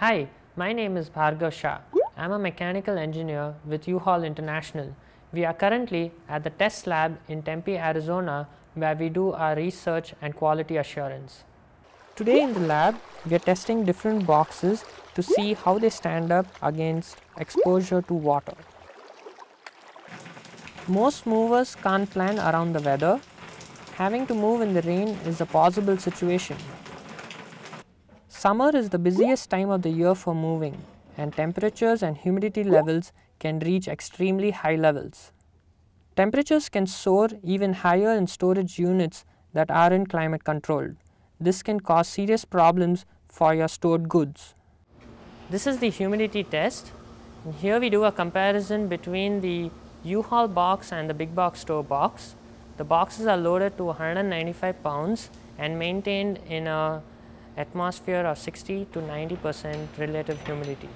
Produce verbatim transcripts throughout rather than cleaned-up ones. Hi, my name is Bhargav Shah. I am a mechanical engineer with U-Haul International. We are currently at the test lab in Tempe, Arizona, where we do our research and quality assurance. Today in the lab, we are testing different boxes to see how they stand up against exposure to water. Most movers can't plan around the weather. Having to move in the rain is a possible situation. Summer is the busiest time of the year for moving, and temperatures and humidity levels can reach extremely high levels. Temperatures can soar even higher in storage units that aren't climate controlled. This can cause serious problems for your stored goods. This is the humidity test. And here we do a comparison between the U-Haul box and the big box store box. The boxes are loaded to one hundred ninety-five pounds and maintained in an atmosphere of sixty to ninety percent relative humidity.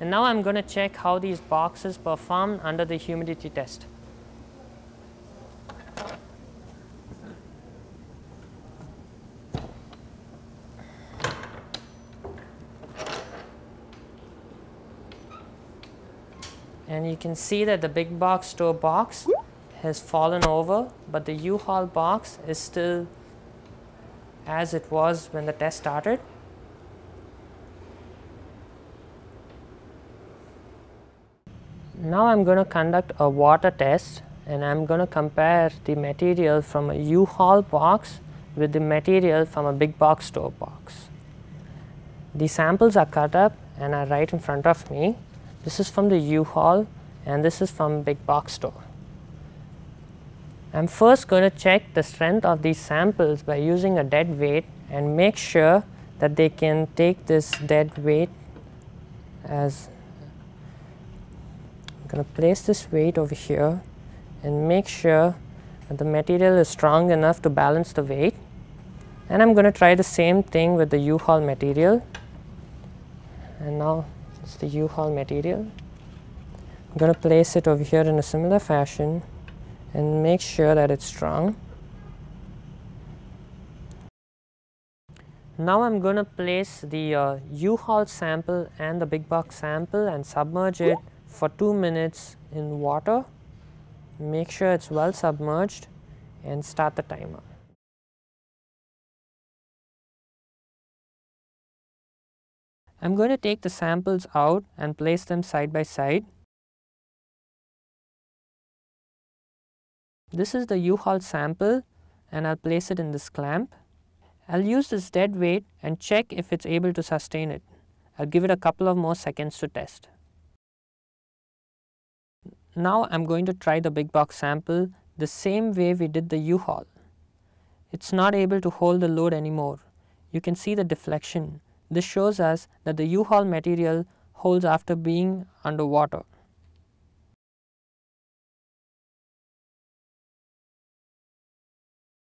And now I'm going to check how these boxes perform under the humidity test. And you can see that the big box store box has fallen over, but the U-Haul box is still as it was when the test started. Now I'm going to conduct a water test, and I'm going to compare the material from a U-Haul box with the material from a big box store box. The samples are cut up and are right in front of me. This is from the U-Haul and this is from big box store. I'm first going to check the strength of these samples by using a dead weight and make sure that they can take this dead weight as going to place this weight over here and make sure that the material is strong enough to balance the weight. And I'm going to try the same thing with the U-Haul material. And now it's the U-Haul material. I'm going to place it over here in a similar fashion and make sure that it's strong. Now I'm going to place the uh, U-Haul sample and the big box sample and submerge it for two minutes in water. Make sure it's well submerged and start the timer. I'm going to take the samples out and place them side by side. This is the U-Haul sample, and I'll place it in this clamp. I'll use this dead weight and check if it's able to sustain it. I'll give it a couple of more seconds to test. Now I'm going to try the big box sample the same way we did the U-Haul. It's not able to hold the load anymore. You can see the deflection. This shows us that the U-Haul material holds after being underwater.